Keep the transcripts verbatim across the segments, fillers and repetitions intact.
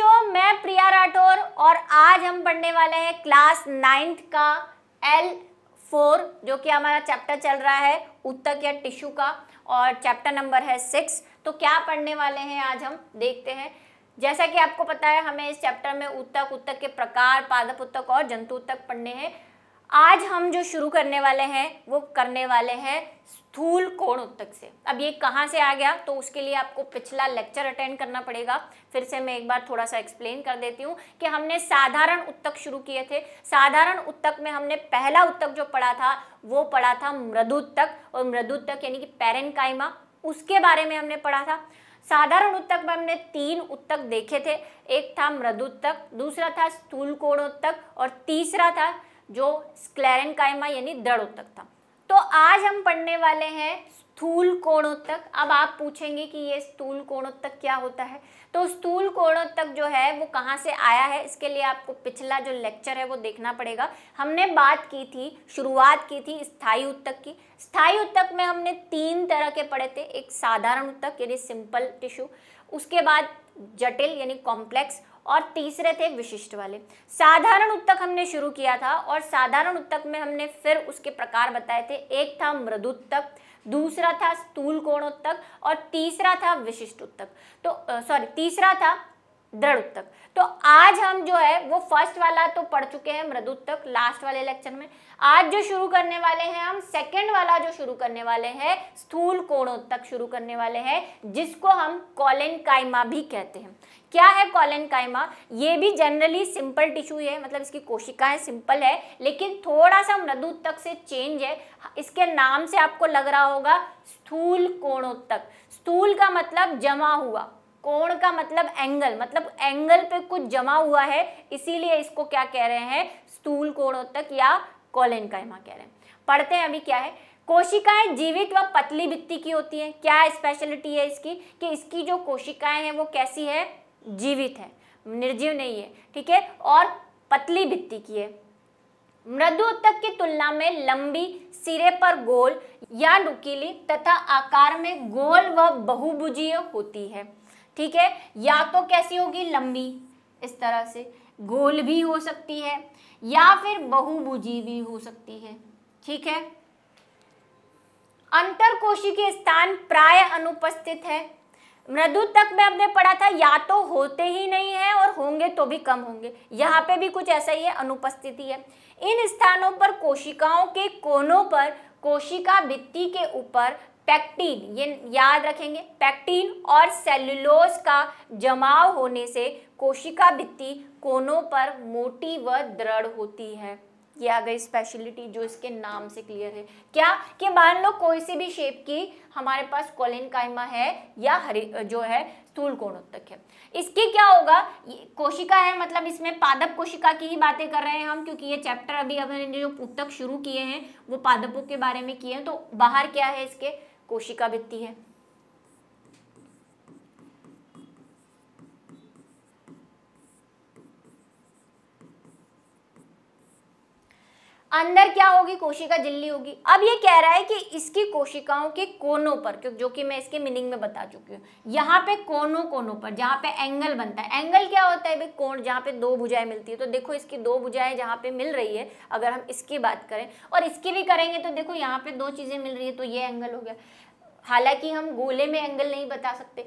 बच्चों, मैं प्रिया राठौर और आज हम पढ़ने वाले हैं क्लास नाइन्थ का एल फोर जो कि हमारा चैप्टर चल रहा है उत्तक या टिश्यू का और चैप्टर नंबर है सिक्स। तो क्या पढ़ने वाले हैं आज हम देखते हैं। जैसा कि आपको पता है हमें इस चैप्टर में उत्तक, उत्तक के प्रकार, पादप उत्तक और जंतु उत्तक पढ़ने हैं। आज हम जो शुरू करने वाले हैं वो करने वाले हैं स्थूलकोण उत्तक से। अब ये कहाँ से आ गया तो उसके लिए आपको पिछला लेक्चर अटेंड करना पड़ेगा। फिर से मैं एक बार थोड़ा सा एक्सप्लेन कर देती हूँ कि हमने साधारण उत्तक शुरू किए थे। साधारण उत्तक में हमने पहला उत्तक जो पढ़ा था वो पढ़ा था मृदूतक, और मृदूतक यानी कि पैरेन्काइमा, उसके बारे में हमने पढ़ा था। साधारण उत्तक में हमने तीन उत्तक देखे थे, एक था मृदूतक, दूसरा था स्थूलकोण उत्तक और तीसरा था जो स्क्लेरेन्काइमा यानी दृढ़ उत्तक था। तो आज हम पढ़ने वाले हैं स्थूलकोण उत्तक। अब आप पूछेंगे कि ये स्थूलकोण उत्तक क्या होता है, तो स्थूलकोण उत्तक जो है वो कहाँ से आया है, इसके लिए आपको पिछला जो लेक्चर है वो देखना पड़ेगा। हमने बात की थी, शुरुआत की थी स्थायी उत्तक की। स्थायी उत्तक में हमने तीन तरह के पढ़े थे, एक साधारण उत्तक यानी सिंपल टिश्यू, उसके बाद जटिल यानी कॉम्प्लेक्स और तीसरे थे विशिष्ट वाले। साधारण उत्तक हमने शुरू किया था और साधारण उत्तक में हमने फिर उसके प्रकार बताए थे, एक था मृदूतक, दूसरा था स्थूलकोण उत्तक और तीसरा था विशिष्ट उत्तक, तो सॉरी तीसरा था दृढ़ उत्तक। तो आज हम जो है वो फर्स्ट वाला तो पढ़ चुके हैं मृदूतक लास्ट वाले लेक्चर में। आज जो शुरू करने वाले हैं हम सेकंड वाला जो शुरू करने वाले हैं स्थूलकोण उत्तक शुरू करने वाले हैं, जिसको हम कॉलेन्काइमा भी कहते हैं। क्या है कॉलेन्काइमा? ये भी जनरली सिंपल टिश्यू है, मतलब इसकी कोशिकाएं सिंपल है लेकिन थोड़ा सा मृदूतक से चेंज है। इसके नाम से आपको लग रहा होगा स्थूलकोण उत्तक। स्थूल का मतलब जमा हुआ, कोण का मतलब एंगल, मतलब एंगल पे कुछ जमा हुआ है, इसीलिए इसको क्या कह रहे हैं स्थूल कोण उत्तक या कॉलेन्काइमा कह रहे हैं। पढ़ते हैं अभी क्या है। कोशिकाएं जीवित व पतली भित्ति की होती हैं। क्या स्पेशलिटी है इसकी कि इसकी जो कोशिकाएं हैं वो कैसी है, जीवित है, निर्जीव नहीं है, ठीक है, और पतली भित्ति की है। मृदु उत्तक की तुलना में लंबी, सिरे पर गोल या नुकीली तथा आकार में गोल व बहुभुजीय होती है, ठीक है। या तो कैसी होगी, लंबी इस तरह से, गोल भी हो सकती है या फिर बहुभुजी भी हो सकती है, ठीक है। अंतरकोशिकीय स्थान प्राय अनुपस्थित है। मृदूतक में हमने पढ़ा था या तो होते ही नहीं है और होंगे तो भी कम होंगे, यहाँ पे भी कुछ ऐसा ही है, अनुपस्थिति है। इन स्थानों पर कोशिकाओं के कोनों पर कोशिका भित्ति के ऊपर पैक्टिन, ये याद रखेंगे, पैक्टिन और सेलुलोज का जमाव होने से कोशिका भित्ति कोनों पर मोटी व दृढ़ होती है। ये आ गई स्पेशलिटी जो इसके नाम से क्लियर है। क्या कि मान लो कोई सी भी शेप की हमारे पास कॉलेन्काइमा है या हरी जो है स्थूलकोण उत्तक है, इसकी क्या होगा, कोशिका है, मतलब इसमें पादप कोशिका की ही बातें कर रहे हैं हम, क्योंकि ये चैप्टर अभी हमने जो उत्तक शुरू किए हैं वो पादपों के बारे में किए हैं। तो बाहर क्या है, इसके कोशिका भित्ति है, अंदर क्या होगी, कोशिका झिल्ली होगी। अब ये कह रहा है कि इसकी कोशिकाओं के कोनों पर, क्योंकि जो कि मैं इसके मीनिंग में बता चुकी हूँ, यहाँ पे कोनों कोनों पर जहाँ पे एंगल बनता है, एंगल क्या होता है भाई, कोण, जहाँ पे दो भुजाएं मिलती है। तो देखो इसकी दो भुजाएं जहाँ पे मिल रही है, अगर हम इसकी बात करें और इसकी भी करेंगे तो देखो यहाँ पे दो चीजें मिल रही है, तो ये एंगल हो गया। हालांकि हम गोले में एंगल नहीं बता सकते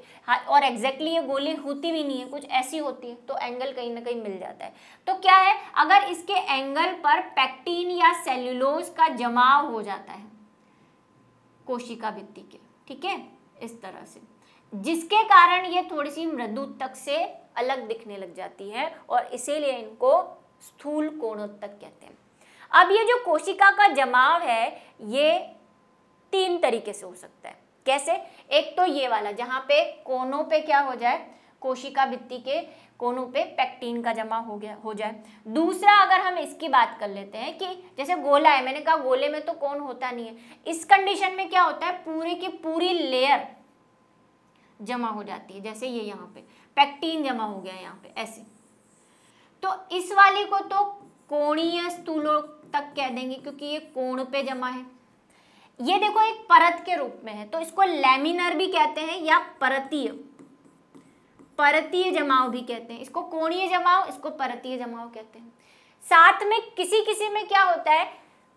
और एग्जैक्टली ये गोले होती भी नहीं है, कुछ ऐसी होती है, तो एंगल कहीं ना कहीं मिल जाता है। तो क्या है, अगर इसके एंगल पर पैक्टिन या सेल्यूलोज का जमाव हो जाता है कोशिका भित्ति के, ठीक है, इस तरह से, जिसके कारण ये थोड़ी सी मृदूतक से अलग दिखने लग जाती है और इसीलिए इनको स्थूल कोणोत्तक कहते हैं। अब ये जो कोशिका का जमाव है ये तीन तरीके से हो सकता है। कैसे? एक तो ये वाला जहाँ पे कोनों पे क्या हो जाए, कोशिका भित्ति के कोनों पे पैक्टिन का जमा हो गया हो जाए। दूसरा, अगर हम इसकी बात कर लेते हैं कि जैसे गोला है, मैंने कहा गोले में तो कोन होता नहीं है, इस कंडीशन में क्या होता है, पूरी की पूरी लेयर जमा हो जाती है, जैसे ये यहाँ पे पैक्टिन जमा हो गया यहाँ पे ऐसे, तो इस वाले को तो कोणीय स्थूलोत्तक कह देंगे क्योंकि ये कोण पे जमा है। ये देखो एक परत के रूप में है, तो इसको लैमिनर भी कहते हैं या परतीय परतीय जमाव भी कहते हैं, इसको कोणीय जमाव, इसको परतीय जमाव कहते हैं। साथ में किसी किसी में क्या होता है,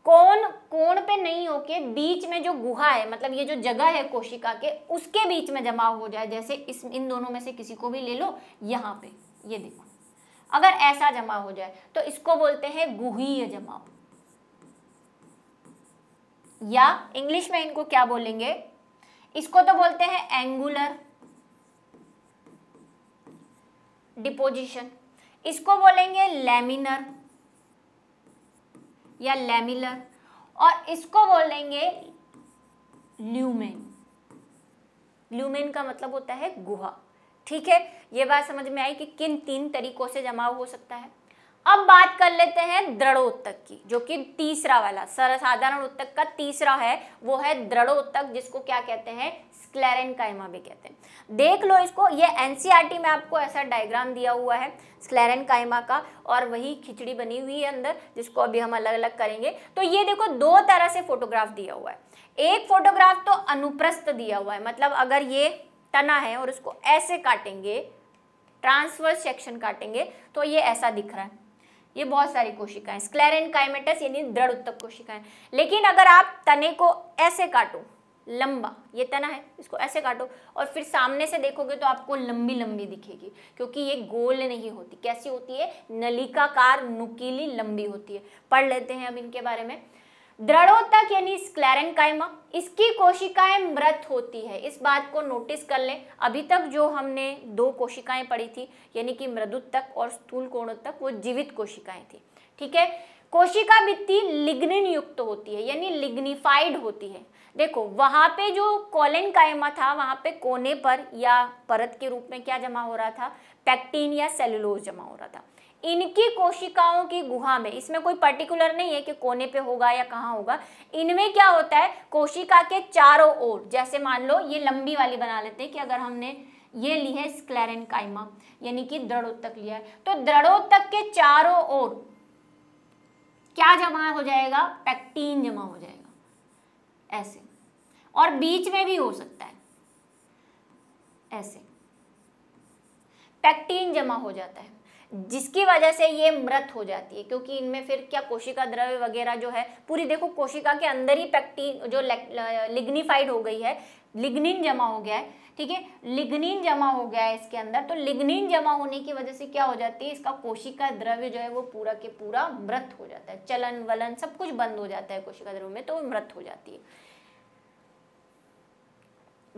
कोण कोण पे नहीं होके बीच में जो गुहा है, मतलब ये जो जगह है कोशिका के, उसके बीच में जमाव हो जाए। जैसे इस इन दोनों में से किसी को भी ले लो, यहाँ पे ये देखो, अगर ऐसा जमाव हो जाए तो इसको बोलते हैं गुहीय जमाव, या इंग्लिश में इनको क्या बोलेंगे, इसको तो बोलते हैं एंगुलर डिपोजिशन, इसको बोलेंगे लैमिनर या लैमिलर, और इसको बोलेंगे ल्यूमेन। ल्यूमेन का मतलब होता है गुहा। ठीक है, ये बात समझ में आई कि किन तीन तरीकों से जमाव हो सकता है। अब बात कर लेते हैं दृढ़ उत्तक की, जो कि तीसरा वाला साधारण उत्तक का तीसरा है, वो है दृढ़ उत्तक, जिसको क्या कहते हैं, स्क्लेरेनकाइमा भी कहते हैं। देख लो इसको, ये एनसीईआरटी में आपको ऐसा डायग्राम दिया हुआ है स्क्लेरेनकाइमा का, और वही खिचड़ी बनी हुई है अंदर, जिसको अभी हम अलग अलग करेंगे। तो ये देखो, दो तरह से फोटोग्राफ दिया हुआ है। एक फोटोग्राफ तो अनुप्रस्थ दिया हुआ है, मतलब अगर ये तना है और इसको ऐसे काटेंगे, ट्रांसवर्स सेक्शन काटेंगे, तो ये ऐसा दिख रहा है, ये बहुत सारी कोशिकाएं स्क्लेरेनकाइमेटस यानी दृढ़ उत्तक कोशिकाएं। लेकिन अगर आप तने को ऐसे काटो, लंबा ये तना है, इसको ऐसे काटो और फिर सामने से देखोगे तो आपको लंबी लंबी दिखेगी, क्योंकि ये गोल नहीं होती। कैसी होती है, नलिकाकार नुकीली लंबी होती है। पढ़ लेते हैं अब इनके बारे में। दृढ़ोत्तक यानी स्क्लेरेनकाइमा, इसकी कोशिकाएं मृत होती है, इस बात को नोटिस कर लें। अभी तक जो हमने दो कोशिकाएं पढ़ी थी, यानी कि मृदूतक और स्थूलकोण उत्तक, वो जीवित कोशिकाएं थी। ठीक है, कोशिका भित्ति लिग्निन युक्त होती है, यानी लिग्निफाइड होती है। देखो वहां पे जो कोलेनकाइमा था, वहां पे कोने पर या परत के रूप में क्या जमा हो रहा था, पैक्टिन या सेलुलोज जमा हो रहा था। इनकी कोशिकाओं की गुहा में, इसमें कोई पर्टिकुलर नहीं है कि कोने पे होगा या कहाँ होगा, इनमें क्या होता है, कोशिका के चारों ओर, जैसे मान लो ये लंबी वाली बना लेते हैं कि अगर हमने ये ली है स्क्लेरेनकाइमा यानी कि दृढ़ोत्तक लिया है, तो दृढ़ोत्तक के चारों ओर क्या जमा हो जाएगा, पैक्टीन जमा हो जाएगा ऐसे, और बीच में भी हो सकता है ऐसे पैक्टीन जमा हो जाता है, जिसकी वजह से ये मृत हो जाती है, क्योंकि इनमें फिर क्या कोशिका द्रव्य वगैरह जो है पूरी, देखो कोशिका के अंदर ही पैक्टिन जो लिग्निफाइड हो गई है, लिग्निन जमा हो गया है। ठीक है, लिग्निन जमा हो गया है इसके अंदर, तो लिग्निन जमा होने की वजह से क्या हो जाती है, इसका कोशिका द्रव्य जो है वो पूरा के पूरा मृत हो जाता है, चलन वलन सब कुछ बंद हो जाता है कोशिका द्रव्य में, तो मृत हो जाती है।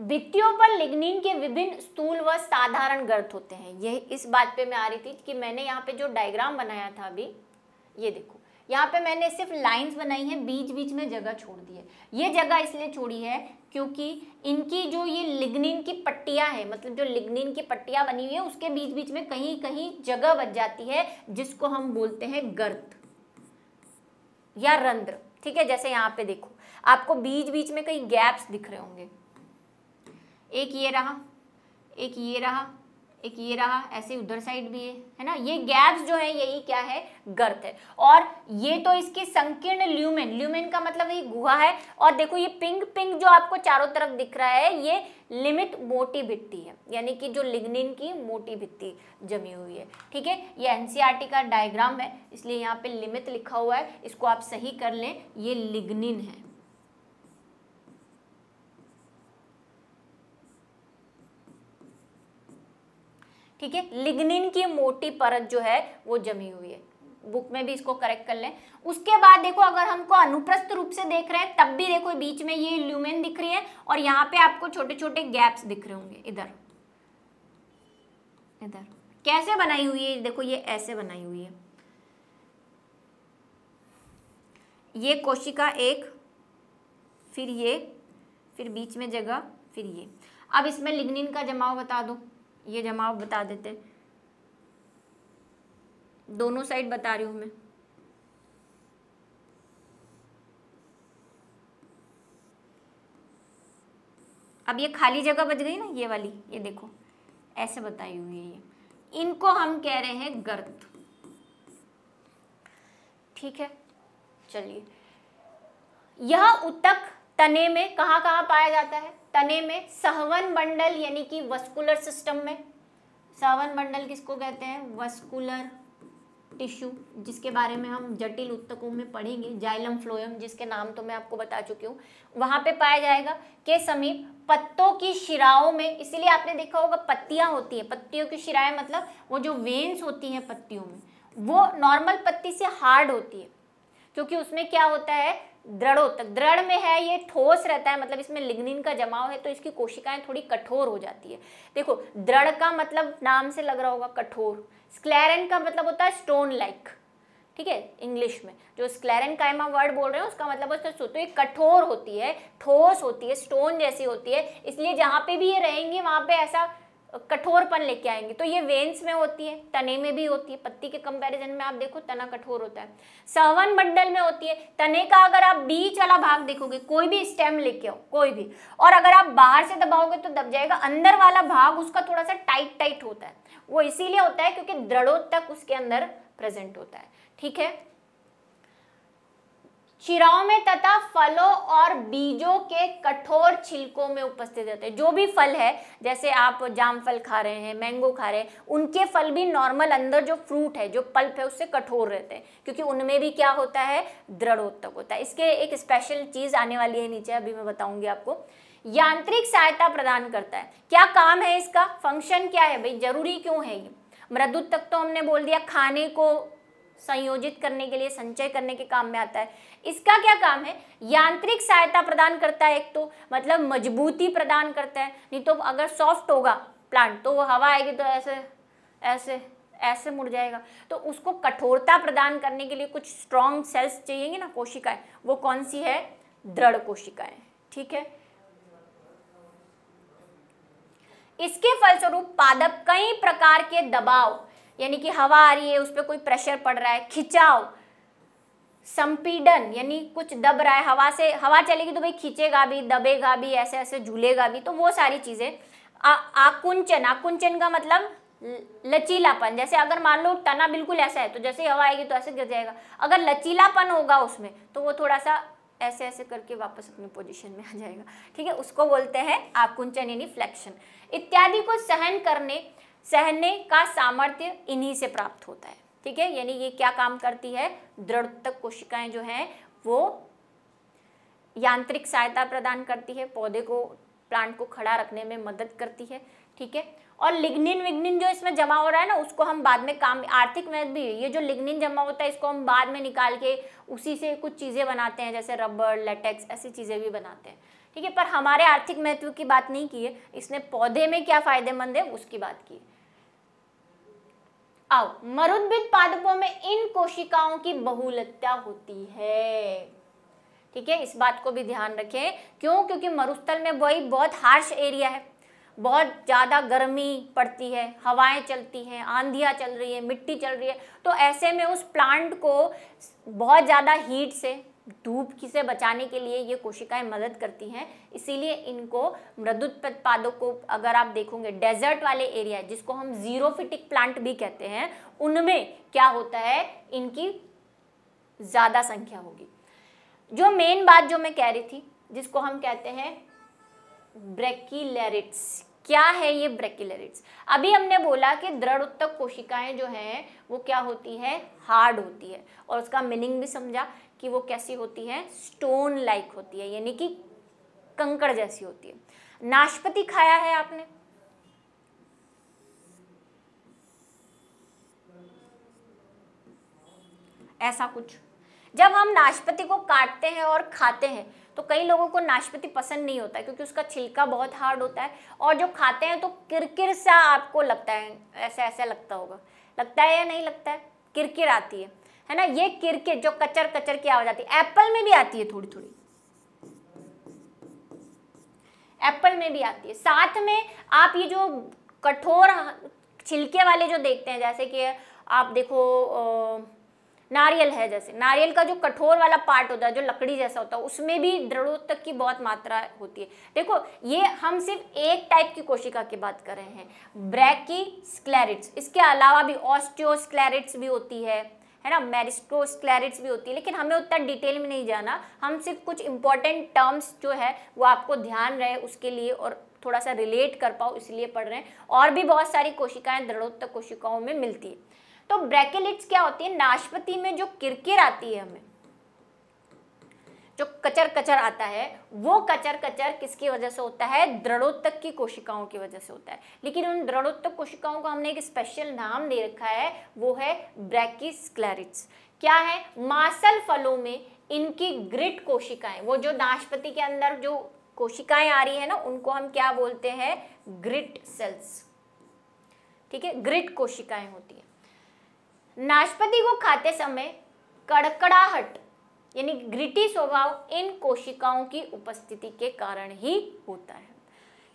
भित्तियों पर लिग्निन के विभिन्न स्थूल व साधारण गर्त होते हैं। ये इस बात पे मैं आ रही थी कि मैंने यहाँ पे जो डायग्राम बनाया था अभी, ये देखो यहाँ पे मैंने सिर्फ लाइंस बनाई हैं, बीच बीच में जगह छोड़ दी है। ये जगह इसलिए छोड़ी है क्योंकि इनकी जो ये लिग्निन की पट्टियाँ है, मतलब जो लिग्निन की पट्टियाँ बनी हुई है, उसके बीच बीच में कहीं कहीं जगह बच जाती है, जिसको हम बोलते हैं गर्त या रंध्र। ठीक है, जैसे यहाँ पे देखो आपको बीच बीच में कहीं गैप्स दिख रहे होंगे, एक ये रहा, एक ये रहा, एक ये रहा, ऐसे उधर साइड भी है, है ना। ये गैप्स जो है यही क्या है, गर्त है। और ये तो इसके संकीर्ण ल्यूमेन, ल्यूमेन का मतलब ये गुहा है। और देखो ये पिंक पिंक जो आपको चारों तरफ दिख रहा है, ये लिमित मोटी भित्ति है, यानी कि जो लिग्निन की मोटी भित्ति जमी हुई है। ठीक है, ये एनसीईआरटी का डायग्राम है, इसलिए यहाँ पे लिमित लिखा हुआ है, इसको आप सही कर लें, ये लिग्निन है। ठीक है, लिग्निन की मोटी परत जो है वो जमी हुई है, बुक में भी इसको करेक्ट कर लें। उसके बाद देखो, अगर हमको अनुप्रस्थ रूप से देख रहे हैं तब भी देखो बीच में ये ल्यूमेन दिख रही है, और यहाँ पे आपको छोटे छोटे गैप्स दिख रहे होंगे इधर इधर। कैसे बनाई हुई है, देखो ये ऐसे बनाई हुई है। ये कोशिका एक, फिर ये, फिर बीच में जगह, फिर ये। अब इसमें लिग्निन का जमाव बता दो, ये जमाव बता देते हैं, दोनों साइड बता रही हूं मैं। अब ये खाली जगह बच गई ना, ये वाली, ये देखो ऐसे बताई हुई है, ये इनको हम कह रहे हैं गर्त। ठीक है, चलिए, यह उत्तक तने में कहाँ कहाँ पाया जाता है, तने में, सहवन मंडल यानी कि वस्कुलर सिस्टम में, सवन मंडल किसको कहते हैं? वस्कुलर टिश्यू, जिसके बारे में हम जटिल उत्तकों में पढ़ेंगे, जाइलम फ्लोएम जिसके नाम तो मैं आपको बता चुकी हूँ, वहाँ पे पाया जाएगा। के समीप पत्तों की शिराओं में, इसीलिए आपने देखा होगा पत्तियाँ होती हैं, पत्तियों की शिराएं मतलब वो जो वेन्स होती हैं पत्तियों में, वो नॉर्मल पत्ती से हार्ड होती है, क्योंकि उसमें क्या होता है, दृढ़ उत्तक, दृढ़ में है ये ठोस रहता है, मतलब इसमें लिग्निन का जमाव है तो इसकी कोशिकाएं थोड़ी कठोर हो जाती है। देखो दृढ़ का मतलब नाम से लग रहा होगा कठोर, स्क्लेरन का मतलब होता है स्टोन लाइक, ठीक है, इंग्लिश में जो स्क्लेरन काइमा वर्ड बोल रहे हैं उसका मतलब होता है तो तो ये कठोर होती है, ठोस होती है, स्टोन जैसी होती है, इसलिए जहाँ पे भी ये रहेंगी वहाँ पे ऐसा कठोरपन लेके आएंगे। तो ये वेन्स में होती है, तने में भी होती है, पत्ती के कंपैरिजन में आप देखो तना कठोर होता है। सहवन मंडल में होती है, तने का अगर आप बीच वाला भाग देखोगे, कोई भी स्टेम लेके आओ कोई भी, और अगर आप बाहर से दबाओगे तो दब जाएगा, अंदर वाला भाग उसका थोड़ा सा टाइट टाइट होता है, वो इसीलिए होता है क्योंकि दृढ़ोत्तक उसके अंदर प्रेजेंट होता है, ठीक है। शिराओं में तथा फलों और बीजों के कठोर छिलकों में उपस्थित होते हैं। जो भी फल है, जैसे आप जामफल खा रहे हैं, मैंगो खा रहे हैं, उनके फल भी नॉर्मल अंदर जो फ्रूट है, जो पल्प है, उससे कठोर रहते हैं, क्योंकि उनमें भी क्या होता है, दृढ़ोत्तक होता है। इसके एक स्पेशल चीज आने वाली है नीचे, अभी मैं बताऊंगी आपको। यांत्रिक सहायता प्रदान करता है, क्या काम है इसका, फंक्शन क्या है भाई, जरूरी क्यों है ये। मृदूतक तो हमने बोल दिया, खाने को संयोजित करने के लिए, संचय करने के काम में आता है। इसका क्या काम है, यांत्रिक सहायता प्रदान करता है, एक तो मतलब मजबूती प्रदान करता है, नहीं तो अगर सॉफ्ट होगा प्लांट तो वो हवा आएगी तो ऐसे ऐसे ऐसे मुड़ जाएगा, तो उसको कठोरता प्रदान करने के लिए कुछ स्ट्रॉन्ग सेल्स चाहिएंगे ना, कोशिकाएं, वो कौन सी है, दृढ़ कोशिकाएं, ठीक है। इसके फलस्वरूप पादप कई प्रकार के दबाव, यानी कि हवा आ रही है उस पर कोई प्रेशर पड़ रहा है, खिंचाव, संपीडन, यानी कुछ दब रहा है हवा से, हवा चलेगी तो भाई खींचेगा भी, दबेगा भी, ऐसे ऐसे झूलेगा भी, तो वो सारी चीजें। आकुंचन, आकुंचन का मतलब लचीलापन, जैसे अगर मान लो तना बिल्कुल ऐसा है तो जैसे ही हवा आएगी तो ऐसे गिर जाएगा, अगर लचीलापन होगा उसमें तो वो थोड़ा सा ऐसे ऐसे करके वापस अपनी पोजीशन में आ जाएगा, ठीक है, उसको बोलते हैं आकुंचन यानी फ्लेक्शन। इत्यादि को सहन करने, सहने का सामर्थ्य इन्हीं से प्राप्त होता है, ठीक है, यानी ये क्या काम करती है, दृढ़ोत्तक कोशिकाएं जो हैं वो यांत्रिक सहायता प्रदान करती है, पौधे को, प्लांट को खड़ा रखने में मदद करती है, ठीक है। और लिग्निन विग्निन जो इसमें जमा हो रहा है ना, उसको हम बाद में काम, आर्थिक महत्व भी, ये जो लिग्निन जमा होता है इसको हम बाद में निकाल के उसी से कुछ चीज़ें बनाते हैं, जैसे रबर, लेटेक्स, ऐसी चीज़ें भी बनाते हैं, ठीक है। पर हमारे आर्थिक महत्व की बात नहीं की है, इसने पौधे में क्या फायदेमंद है उसकी बात की। आओ, मरुद्भिद पादपों में इन कोशिकाओं की बहुलता होती है, ठीक है, इस बात को भी ध्यान रखें, क्यों, क्योंकि मरुस्थल में वही बहुत हार्श एरिया है, बहुत ज़्यादा गर्मी पड़ती है, हवाएं चलती हैं, आंधियाँ चल रही है, मिट्टी चल रही है, तो ऐसे में उस प्लांट को बहुत ज़्यादा हीट से, धूप की से बचाने के लिए ये कोशिकाएं मदद करती हैं, इसीलिए इनको मृदुत्पद पादों को अगर आप देखोगे, डेजर्ट वाले एरिया जिसको हम जीरोफिटिक प्लांट भी कहते हैं, उनमें क्या होता है, इनकी ज़्यादा संख्या होगी। जो मेन बात जो मैं कह रही थी, जिसको हम कहते हैं ब्रेकिलरिट्स, क्या है ये ब्रेकिलरिट्स, अभी हमने बोला कि दृढ़ उत्तक कोशिकाएं जो हैं वो क्या होती है, हार्ड होती है, और उसका मीनिंग भी समझा कि वो कैसी होती है, स्टोन लाइक होती है, यानी कि कंकड़ जैसी होती है। नाशपाती खाया है आपने, ऐसा कुछ, जब हम नाशपाती को काटते हैं और खाते हैं तो कई लोगों को नाशपाती पसंद नहीं होता है, क्योंकि उसका छिलका बहुत हार्ड होता है, और जो खाते हैं तो किरकिर सा आपको लगता है, ऐसा ऐसा लगता होगा, लगता है या नहीं लगता है, किरकिर आती है है ना, ये किरकिर जो कचर कचर की आवाज आती है, एप्पल में भी आती है, थोड़ी थोड़ी एप्पल में भी आती है। साथ में आप ये जो कठोर छिलके वाले जो देखते हैं, जैसे कि आप देखो ओ, नारियल है, जैसे नारियल का जो कठोर वाला पार्ट होता है, जो लकड़ी जैसा होता है, उसमें भी दृढ़ोत्तक की बहुत मात्रा होती है। देखो ये हम सिर्फ एक टाइप की कोशिका की बात कर रहे हैं, ब्रैकी स्क्लेरिट्स, इसके अलावा भी ऑस्टियोस्क्लेरिट्स भी होती है है ना, मेरिस्टोस्क्लेरिट्स भी होती है, लेकिन हमें उतना डिटेल में नहीं जाना, हम सिर्फ कुछ इंपॉर्टेंट टर्म्स जो है वो आपको ध्यान रहे उसके लिए और थोड़ा सा रिलेट कर पाओ इसलिए पढ़ रहे हैं। और भी बहुत सारी कोशिकाएं दृढ़ोत्तक कोशिकाओं में मिलती है। तो ब्रैकिलिट्स क्या होती है? नाशपाती में जो किरकिर आती है, हमें जो कचर कचर आता है, वो कचर कचर किसकी वजह से होता है? दृढ़ोत्तक की कोशिकाओं की वजह से होता है। लेकिन उन दृढ़ोत्तक कोशिकाओं को हमने एक स्पेशल नाम दे रखा है, वो है ब्रैकिस्क्लेरिट्स। क्या है? मांसल फलों में इनकी ग्रिट कोशिकाएं, वो जो नाशपाती के अंदर जो कोशिकाएं आ रही है ना, उनको हम क्या बोलते हैं? Grit cells. ठीक है, ग्रिट कोशिकाएं होती है। नाशपाती को खाते समय कड़कड़ाहट यानी ग्रिटी स्वभाव इन कोशिकाओं की उपस्थिति के कारण ही होता है।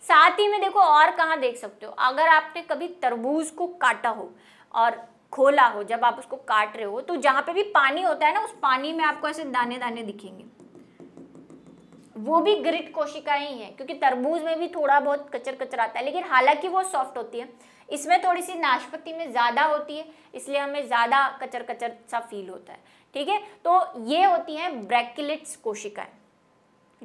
साथ ही में देखो और कहाँ देख सकते हो, अगर आपने कभी तरबूज को काटा हो और खोला हो, जब आप उसको काट रहे हो तो जहाँ पे भी पानी होता है ना, उस पानी में आपको ऐसे दाने दाने दिखेंगे, वो भी ग्रिट कोशिकाएं ही हैं, क्योंकि तरबूज में भी थोड़ा बहुत कचर कचर आता है, लेकिन हालांकि वो सॉफ्ट होती है, इसमें थोड़ी सी नाशपाती में ज़्यादा होती है, इसलिए हमें ज़्यादा कचर कचर सा फील होता है। ठीक है, तो ये होती हैं ब्रैकिलिट्स कोशिकाएं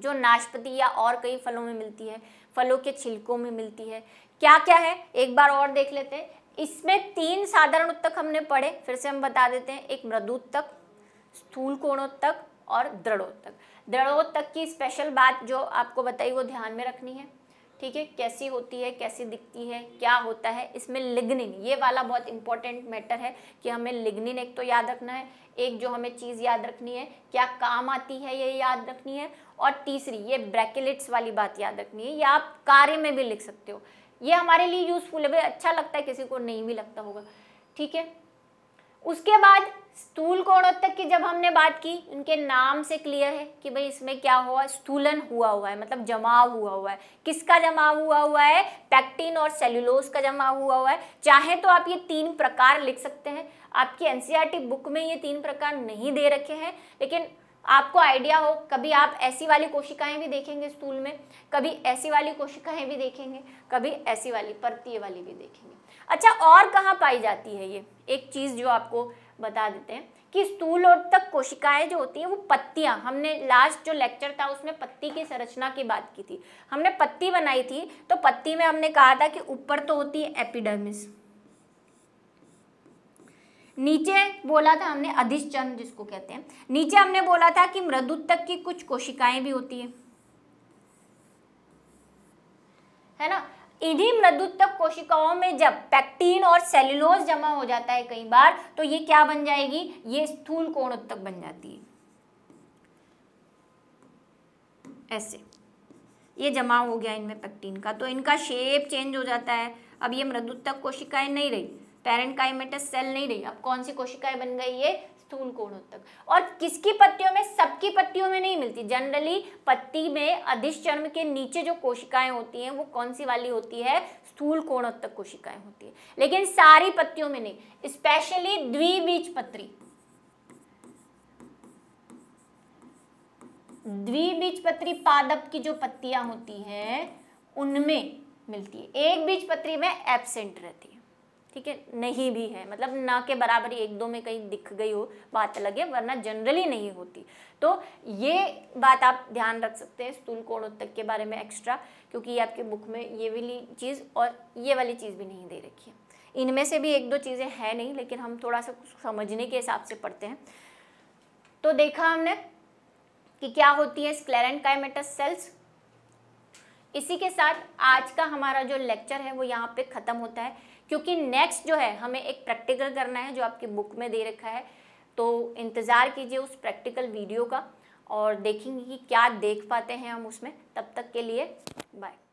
जो नाशपाती या और कई फलों में मिलती है, फलों के छिलकों में मिलती है। क्या क्या है एक बार और देख लेते हैं। इसमें तीन साधारण उत्तक हमने पढ़े, फिर से हम बता देते हैं, एक मृदूतक, स्थूलकोण उत्तक और दृढ़ोत्तक। दृढ़ोत्तक की स्पेशल बात जो आपको बताई वो ध्यान में रखनी है। ठीक है, कैसी होती है, कैसी दिखती है, क्या होता है। इसमें लिग्निन, ये वाला बहुत इंपॉर्टेंट मैटर है कि हमें लिग्निन एक तो याद रखना है, एक जो हमें चीज़ याद रखनी है क्या काम आती है ये याद रखनी है, और तीसरी ये ब्रैकिलिट्स वाली बात याद रखनी है। ये आप कार्य में भी लिख सकते हो, ये हमारे लिए यूजफुल है, अच्छा लगता है, किसी को नहीं भी लगता होगा। ठीक है, उसके बाद स्थूलकोण उत्तक की जब हमने बात की, उनके नाम से क्लियर है कि भाई इसमें क्या हुआ, स्थूलन हुआ हुआ है, मतलब जमाव हुआ हुआ है। किसका जमाव हुआ हुआ है? पैक्टिन और सेल्यूलोज का जमाव हुआ हुआ है। चाहे तो आप ये तीन प्रकार लिख सकते हैं, आपकी एनसीईआरटी बुक में ये तीन प्रकार नहीं दे रखे हैं, लेकिन आपको आइडिया हो, कभी आप ऐसी वाली कोशिकाएं भी देखेंगे स्थूल में, कभी ऐसी वाली कोशिकाएं भी देखेंगे, कभी ऐसी वाली परतीय वाली भी देखेंगे। अच्छा, और कहाँ पाई जाती है ये, एक चीज़ जो आपको बता देते हैं कि स्थूलोत्तक कोशिकाएं जो होती हैं वो पत्तियाँ, हमने लास्ट जो लेक्चर था उसमें पत्ती की संरचना की बात की थी, हमने पत्ती बनाई थी, तो पत्ती में हमने कहा था कि ऊपर तो होती है एपिडर्मिस, नीचे बोला था हमने अधिश्चर्म जिसको कहते हैं, नीचे हमने बोला था कि मृदूतक की कुछ कोशिकाएं भी होती है, है ना। इन्हीं मृदूतक कोशिकाओं में जब पैक्टिन और सेल्यूलोज जमा हो जाता है कई बार, तो ये क्या बन जाएगी? ये स्थूलकोण उत्तक बन जाती है। ऐसे ये जमा हो गया इनमें पैक्टिन का, तो इनका शेप चेंज हो जाता है। अब ये मृदूतक कोशिकाएं नहीं रही, पैरेन्काइमेटस सेल नहीं रही, अब कौन सी कोशिकाएं बन गई? ये स्थूलकोण उत्तक। और किसकी पत्तियों में? सबकी पत्तियों में नहीं मिलती, जनरली पत्ती में अधिश्चर्म के नीचे जो कोशिकाएं होती हैं वो कौन सी वाली होती है? स्थूलकोण उत्तक कोशिकाएं होती है, लेकिन सारी पत्तियों में नहीं, स्पेशली द्विबीजपत्री। द्विबीजपत्री पादप की जो पत्तियां होती हैं उनमें मिलती है, एक बीजपत्री में एब्सेंट रहती है। ठीक है, नहीं भी है, मतलब ना के बराबर, एक दो में कहीं दिख गई हो बात अलग है, वरना जनरली नहीं होती। तो ये बात आप ध्यान रख सकते हैं स्थूलकोण उत्तक के बारे में एक्स्ट्रा, क्योंकि ये आपके बुक में ये वाली चीज़ और ये वाली चीज़ भी नहीं दे रखी है। इनमें से भी एक दो चीज़ें हैं नहीं, लेकिन हम थोड़ा सा समझने के हिसाब से पढ़ते हैं। तो देखा हमने कि क्या होती है स्क्लेरेन्काइमेटस सेल्स। इसी के साथ आज का हमारा जो लेक्चर है वो यहाँ पे ख़त्म होता है, क्योंकि नेक्स्ट जो है हमें एक प्रैक्टिकल करना है जो आपकी बुक में दे रखा है। तो इंतज़ार कीजिए उस प्रैक्टिकल वीडियो का और देखेंगे कि क्या देख पाते हैं हम उसमें। तब तक के लिए बाय।